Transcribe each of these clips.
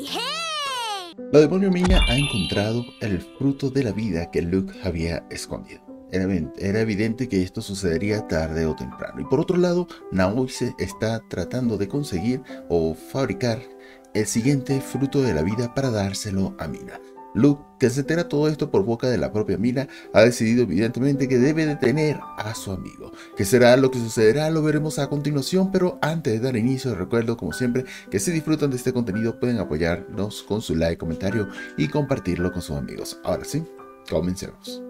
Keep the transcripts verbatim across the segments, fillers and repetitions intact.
¡Hey, hey! La demonio Mina ha encontrado el fruto de la vida que Luke había escondido. Era evidente que esto sucedería tarde o temprano. Y por otro lado, Naoise está tratando de conseguir o fabricar el siguiente fruto de la vida para dárselo a Mina. Luke, que se entera todo esto por boca de la propia Mina, ha decidido evidentemente que debe detener a su amigo. ¿Qué será lo que sucederá? Lo veremos a continuación, pero antes de dar inicio, recuerdo como siempre que si disfrutan de este contenido pueden apoyarnos con su like, comentario y compartirlo con sus amigos. Ahora sí, comencemos.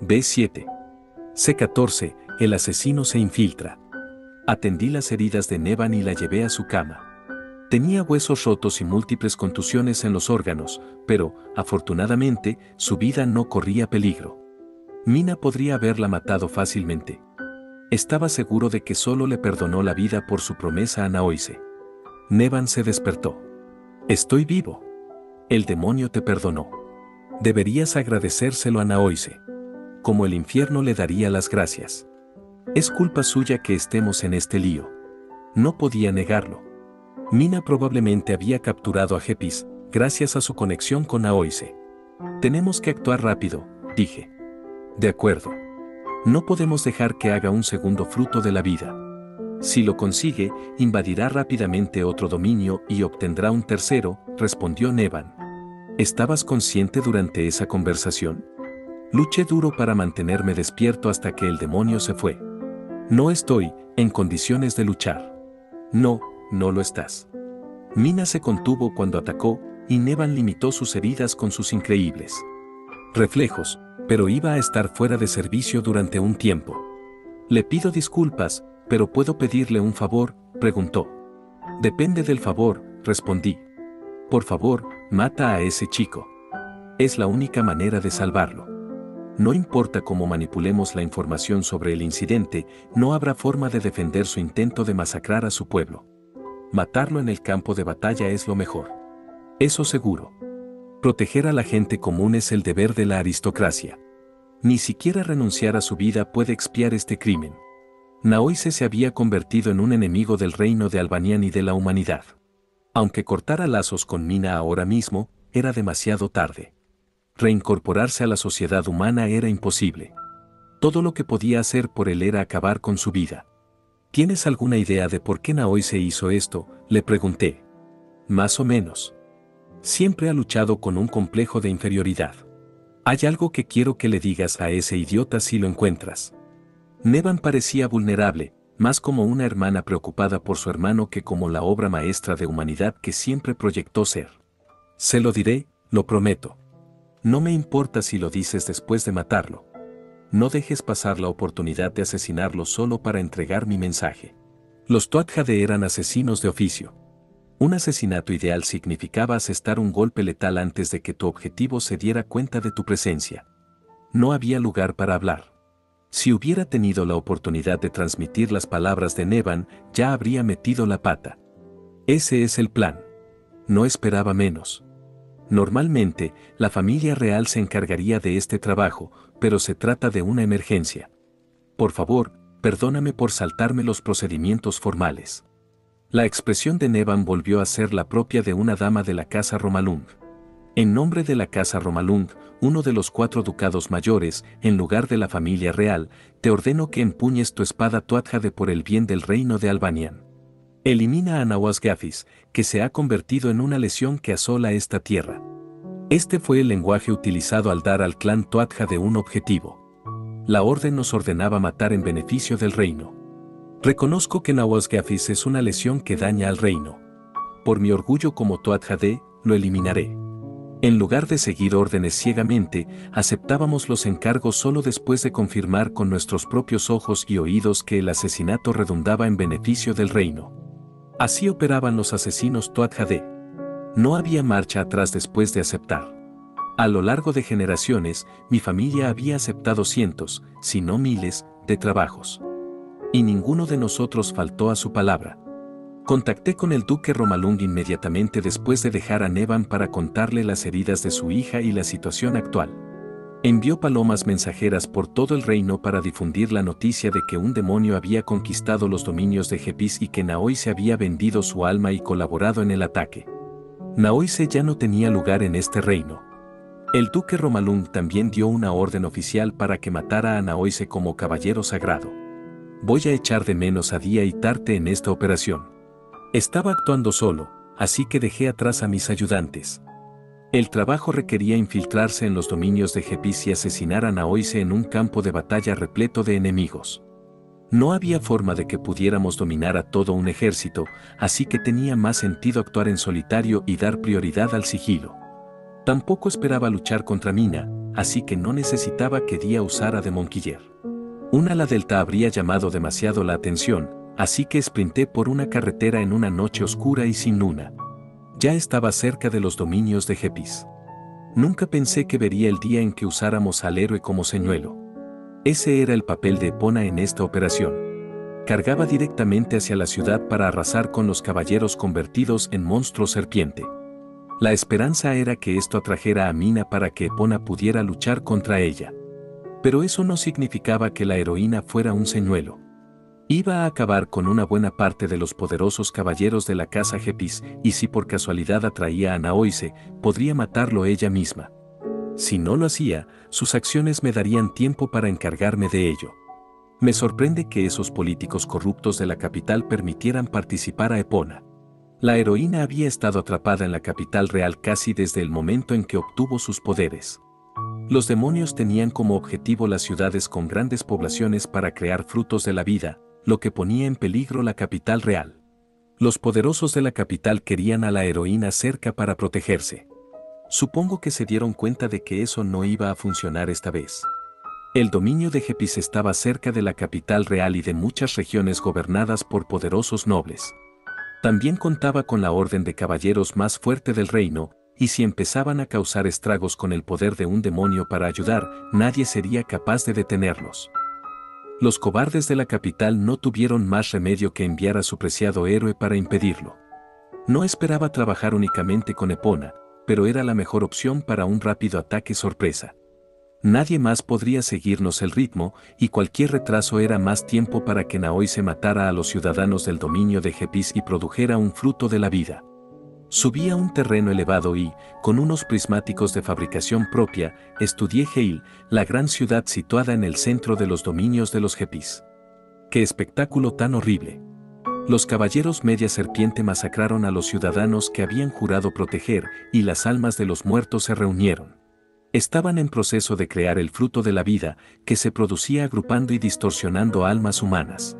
B siete. C catorce. El asesino se infiltra. Atendí las heridas de Nevan y la llevé a su cama. Tenía huesos rotos y múltiples contusiones en los órganos, pero, afortunadamente, su vida no corría peligro. Mina podría haberla matado fácilmente. Estaba seguro de que solo le perdonó la vida por su promesa a Naoise. Nevan se despertó. «Estoy vivo. El demonio te perdonó. Deberías agradecérselo a Naoise». Como el infierno le daría las gracias. Es culpa suya que estemos en este lío. No podía negarlo. Mina probablemente había capturado a Jepis, gracias a su conexión con Naoise. Tenemos que actuar rápido, dije. De acuerdo. No podemos dejar que haga un segundo fruto de la vida. Si lo consigue, invadirá rápidamente otro dominio y obtendrá un tercero, respondió Nevan. ¿Estabas consciente durante esa conversación? Luché duro para mantenerme despierto hasta que el demonio se fue. No estoy en condiciones de luchar. No, no lo estás. Mina se contuvo cuando atacó y Nevan limitó sus heridas con sus increíbles reflejos, pero iba a estar fuera de servicio durante un tiempo. Le pido disculpas, pero ¿puedo pedirle un favor?, preguntó. Depende del favor, respondí. Por favor, mata a ese chico. Es la única manera de salvarlo. No importa cómo manipulemos la información sobre el incidente, no habrá forma de defender su intento de masacrar a su pueblo. Matarlo en el campo de batalla es lo mejor. Eso seguro. Proteger a la gente común es el deber de la aristocracia. Ni siquiera renunciar a su vida puede expiar este crimen. Naoise se había convertido en un enemigo del reino de Albania y de la humanidad. Aunque cortara lazos con Mina ahora mismo, era demasiado tarde. Reincorporarse a la sociedad humana era imposible. Todo lo que podía hacer por él era acabar con su vida. ¿Tienes alguna idea de por qué Naoise hizo esto?, le pregunté. Más o menos. Siempre ha luchado con un complejo de inferioridad. Hay algo que quiero que le digas a ese idiota si lo encuentras. Nevan parecía vulnerable, más como una hermana preocupada por su hermano que como la obra maestra de humanidad que siempre proyectó ser. Se lo diré, lo prometo. No me importa si lo dices después de matarlo. No dejes pasar la oportunidad de asesinarlo solo para entregar mi mensaje. Los Tuatha Dé eran asesinos de oficio. Un asesinato ideal significaba asestar un golpe letal antes de que tu objetivo se diera cuenta de tu presencia. No había lugar para hablar. Si hubiera tenido la oportunidad de transmitir las palabras de Nevan, ya habría metido la pata. Ese es el plan. No esperaba menos. Normalmente, la familia real se encargaría de este trabajo, pero se trata de una emergencia. Por favor, perdóname por saltarme los procedimientos formales. La expresión de Nevan volvió a ser la propia de una dama de la casa Romalung. En nombre de la casa Romalung, uno de los cuatro ducados mayores, en lugar de la familia real, te ordeno que empuñes tu espada Tuatha Dé por el bien del reino de Albania. Elimina a Nawaz Gafis, que se ha convertido en una lesión que asola esta tierra. Este fue el lenguaje utilizado al dar al clan Tuatha Dé un objetivo. La orden nos ordenaba matar en beneficio del reino. Reconozco que Nawaz Gafis es una lesión que daña al reino. Por mi orgullo como Tuatha Dé, lo eliminaré. En lugar de seguir órdenes ciegamente, aceptábamos los encargos solo después de confirmar con nuestros propios ojos y oídos que el asesinato redundaba en beneficio del reino. Así operaban los asesinos Tuatha Dé. No había marcha atrás después de aceptar. A lo largo de generaciones, mi familia había aceptado cientos, si no miles, de trabajos. Y ninguno de nosotros faltó a su palabra. Contacté con el duque Romalung inmediatamente después de dejar a Nevan para contarle las heridas de su hija y la situación actual. Envió palomas mensajeras por todo el reino para difundir la noticia de que un demonio había conquistado los dominios de Jepis y que Naoise había vendido su alma y colaborado en el ataque. Naoise ya no tenía lugar en este reino. El duque Romalung también dio una orden oficial para que matara a Naoise como caballero sagrado. Voy a echar de menos a Diah y Tarte en esta operación. Estaba actuando solo, así que dejé atrás a mis ayudantes. El trabajo requería infiltrarse en los dominios de Jepis y asesinar a Naoise en un campo de batalla repleto de enemigos. No había forma de que pudiéramos dominar a todo un ejército, así que tenía más sentido actuar en solitario y dar prioridad al sigilo. Tampoco esperaba luchar contra Mina, así que no necesitaba que Diah usara de Monquiller. Un ala delta habría llamado demasiado la atención, así que sprinté por una carretera en una noche oscura y sin luna. Ya estaba cerca de los dominios de Jepis. Nunca pensé que vería el Diah en que usáramos al héroe como señuelo. Ese era el papel de Epona en esta operación. Cargaba directamente hacia la ciudad para arrasar con los caballeros convertidos en monstruo serpiente. La esperanza era que esto atrajera a Mina para que Epona pudiera luchar contra ella. Pero eso no significaba que la heroína fuera un señuelo. Iba a acabar con una buena parte de los poderosos caballeros de la casa Jepis, y si por casualidad atraía a Naoise, podría matarlo ella misma. Si no lo hacía, sus acciones me darían tiempo para encargarme de ello. Me sorprende que esos políticos corruptos de la capital permitieran participar a Epona. La heroína había estado atrapada en la capital real casi desde el momento en que obtuvo sus poderes. Los demonios tenían como objetivo las ciudades con grandes poblaciones para crear frutos de la vida, lo que ponía en peligro la capital real. Los poderosos de la capital querían a la heroína cerca para protegerse. Supongo que se dieron cuenta de que eso no iba a funcionar esta vez. El dominio de Jepis estaba cerca de la capital real y de muchas regiones gobernadas por poderosos nobles. También contaba con la orden de caballeros más fuerte del reino, y si empezaban a causar estragos con el poder de un demonio para ayudar, nadie sería capaz de detenerlos. Los cobardes de la capital no tuvieron más remedio que enviar a su preciado héroe para impedirlo. No esperaba trabajar únicamente con Epona, pero era la mejor opción para un rápido ataque sorpresa. Nadie más podría seguirnos el ritmo, y cualquier retraso era más tiempo para que Naoise matara a los ciudadanos del dominio de Jepis y produjera un fruto de la vida. Subí a un terreno elevado y, con unos prismáticos de fabricación propia, estudié Heil, la gran ciudad situada en el centro de los dominios de los Jepis. ¡Qué espectáculo tan horrible! Los caballeros media serpiente masacraron a los ciudadanos que habían jurado proteger, y las almas de los muertos se reunieron. Estaban en proceso de crear el fruto de la vida, que se producía agrupando y distorsionando almas humanas.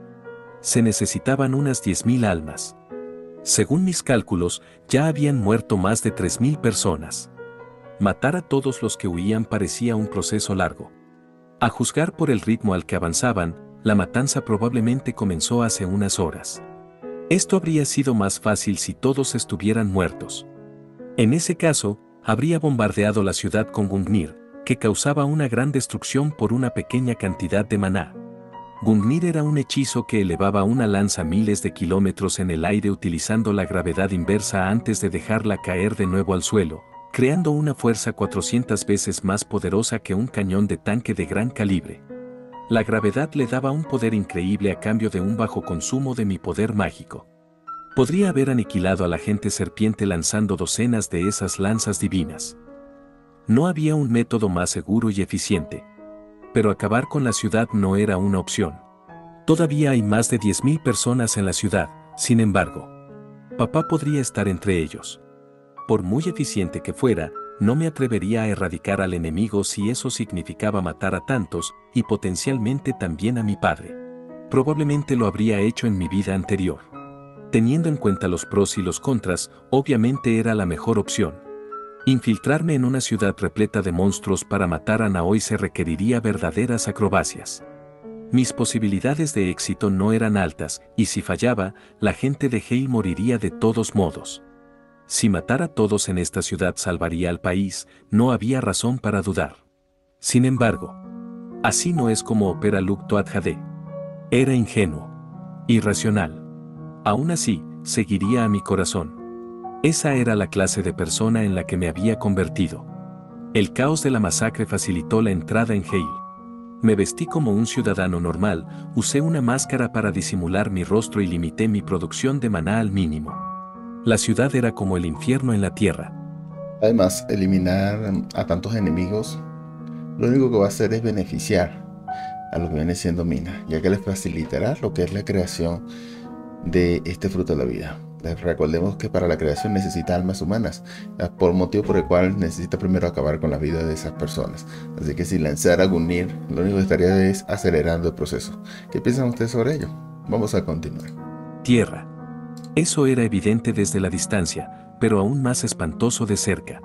Se necesitaban unas diez mil almas. Según mis cálculos, ya habían muerto más de tres mil personas. Matar a todos los que huían parecía un proceso largo. A juzgar por el ritmo al que avanzaban, la matanza probablemente comenzó hace unas horas. Esto habría sido más fácil si todos estuvieran muertos. En ese caso, habría bombardeado la ciudad con Gungnir, que causaba una gran destrucción por una pequeña cantidad de maná. Gungnir era un hechizo que elevaba una lanza miles de kilómetros en el aire utilizando la gravedad inversa antes de dejarla caer de nuevo al suelo, creando una fuerza cuatrocientas veces más poderosa que un cañón de tanque de gran calibre. La gravedad le daba un poder increíble a cambio de un bajo consumo de mi poder mágico. Podría haber aniquilado a la gente serpiente lanzando docenas de esas lanzas divinas. No había un método más seguro y eficiente. Pero acabar con la ciudad no era una opción. Todavía hay más de diez mil personas en la ciudad, sin embargo. Papá podría estar entre ellos. Por muy eficiente que fuera, no me atrevería a erradicar al enemigo si eso significaba matar a tantos, y potencialmente también a mi padre. Probablemente lo habría hecho en mi vida anterior. Teniendo en cuenta los pros y los contras, obviamente era la mejor opción. Infiltrarme en una ciudad repleta de monstruos para matar a Naoise requeriría verdaderas acrobacias. Mis posibilidades de éxito no eran altas, y si fallaba, la gente de Heil moriría de todos modos. Si matar a todos en esta ciudad salvaría al país, no había razón para dudar. Sin embargo, así no es como opera Lucto Adjadeh. Era ingenuo. Irracional. Aún así, seguiría a mi corazón. Esa era la clase de persona en la que me había convertido. El caos de la masacre facilitó la entrada en Heil. Me vestí como un ciudadano normal, usé una máscara para disimular mi rostro y limité mi producción de maná al mínimo. La ciudad era como el infierno en la tierra. Además, eliminar a tantos enemigos, lo único que va a hacer es beneficiar a lo que viene siendo Mina, ya que les facilitará lo que es la creación de este fruto de la vida. Les recordemos que para la creación necesita almas humanas, por motivo por el cual necesita primero acabar con la vida de esas personas. Así que si lanzar a Gungnir, lo único que estaría es acelerando el proceso. ¿Qué piensan ustedes sobre ello? Vamos a continuar. Tierra. Eso era evidente desde la distancia, pero aún más espantoso de cerca.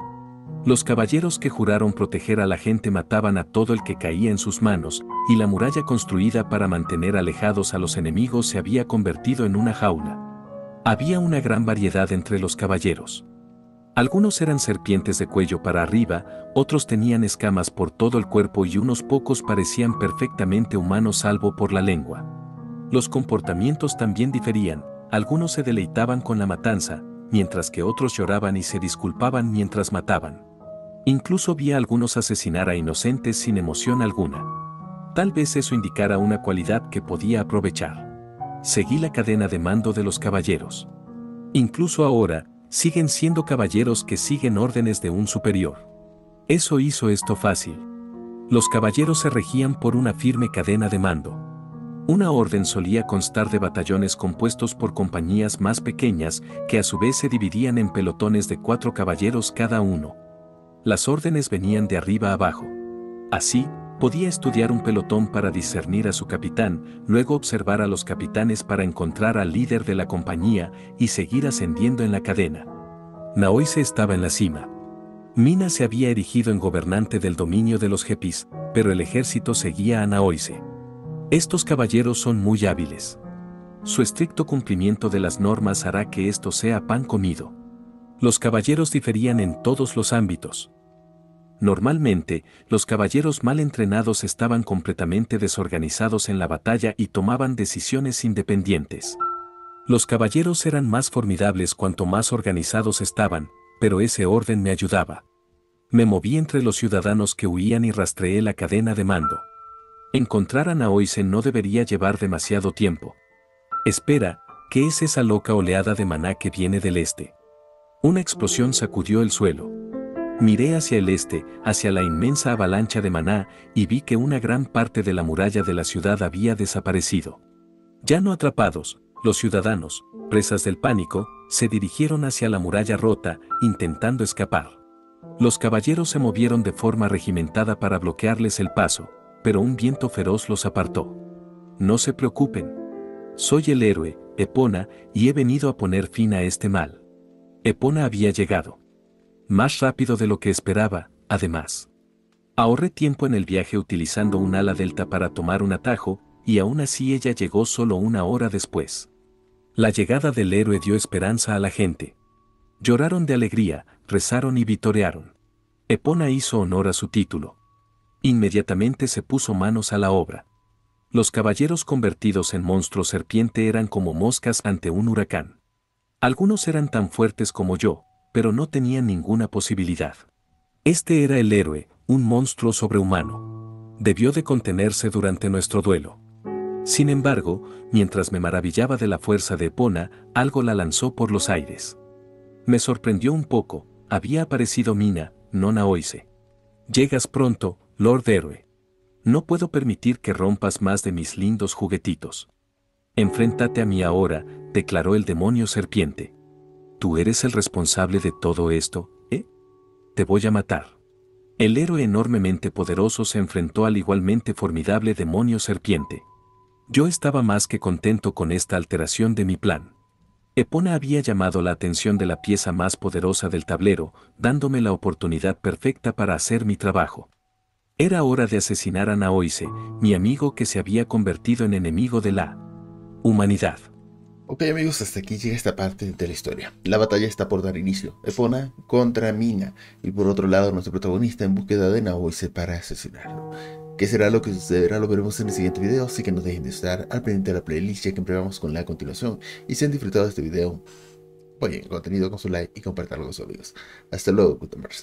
Los caballeros que juraron proteger a la gente mataban a todo el que caía en sus manos, y la muralla construida para mantener alejados a los enemigos se había convertido en una jaula. Había una gran variedad entre los caballeros. Algunos eran serpientes de cuello para arriba, otros tenían escamas por todo el cuerpo y unos pocos parecían perfectamente humanos salvo por la lengua. Los comportamientos también diferían, algunos se deleitaban con la matanza, mientras que otros lloraban y se disculpaban mientras mataban. Incluso vi a algunos asesinar a inocentes sin emoción alguna. Tal vez eso indicara una cualidad que podía aprovechar. Seguí la cadena de mando de los caballeros. Incluso ahora, siguen siendo caballeros que siguen órdenes de un superior. Eso hizo esto fácil. Los caballeros se regían por una firme cadena de mando. Una orden solía constar de batallones compuestos por compañías más pequeñas que a su vez se dividían en pelotones de cuatro caballeros cada uno. Las órdenes venían de arriba abajo. Así, podía estudiar un pelotón para discernir a su capitán, luego observar a los capitanes para encontrar al líder de la compañía y seguir ascendiendo en la cadena. Naoise estaba en la cima. Mina se había erigido en gobernante del dominio de los Jepis, pero el ejército seguía a Naoise. Estos caballeros son muy hábiles. Su estricto cumplimiento de las normas hará que esto sea pan comido. Los caballeros diferían en todos los ámbitos. Normalmente, los caballeros mal entrenados estaban completamente desorganizados en la batalla y tomaban decisiones independientes. Los caballeros eran más formidables cuanto más organizados estaban, pero ese orden me ayudaba. Me moví entre los ciudadanos que huían y rastreé la cadena de mando. Encontrar a Naoise no debería llevar demasiado tiempo. Espera, ¿qué es esa loca oleada de maná que viene del este? Una explosión sacudió el suelo. Miré hacia el este, hacia la inmensa avalancha de maná, y vi que una gran parte de la muralla de la ciudad había desaparecido. Ya no atrapados, los ciudadanos, presas del pánico, se dirigieron hacia la muralla rota, intentando escapar. Los caballeros se movieron de forma regimentada para bloquearles el paso, pero un viento feroz los apartó. No se preocupen. Soy el héroe, Epona, y he venido a poner fin a este mal. Epona había llegado. Más rápido de lo que esperaba, además. Ahorré tiempo en el viaje utilizando un ala delta para tomar un atajo, y aún así ella llegó solo una hora después. La llegada del héroe dio esperanza a la gente. Lloraron de alegría, rezaron y vitorearon. Epona hizo honor a su título. Inmediatamente se puso manos a la obra. Los caballeros convertidos en monstruo serpiente eran como moscas ante un huracán. Algunos eran tan fuertes como yo, pero no tenía ninguna posibilidad. Este era el héroe, un monstruo sobrehumano. Debió de contenerse durante nuestro duelo. Sin embargo, mientras me maravillaba de la fuerza de Epona, algo la lanzó por los aires. Me sorprendió un poco, había aparecido Mina, no Naoise. Llegas pronto, Lord Héroe. No puedo permitir que rompas más de mis lindos juguetitos. Enfréntate a mí ahora, declaró el demonio serpiente. Tú eres el responsable de todo esto, ¿eh? Te voy a matar. El héroe enormemente poderoso se enfrentó al igualmente formidable demonio serpiente. Yo estaba más que contento con esta alteración de mi plan. Epona había llamado la atención de la pieza más poderosa del tablero, dándome la oportunidad perfecta para hacer mi trabajo. Era hora de asesinar a Naoise, mi amigo que se había convertido en enemigo de la humanidad. Ok amigos, hasta aquí llega esta parte de la historia. La batalla está por dar inicio. Epona contra Mina. Y por otro lado nuestro protagonista en búsqueda de Naoise para asesinarlo. ¿Qué será lo que sucederá? Lo veremos en el siguiente video. Así que no dejen de estar al pendiente de la playlist, ya que empezamos con la continuación. Y si han disfrutado de este video, apoyen el contenido con su like y compartanlo con sus amigos. Hasta luego, Gutenberg.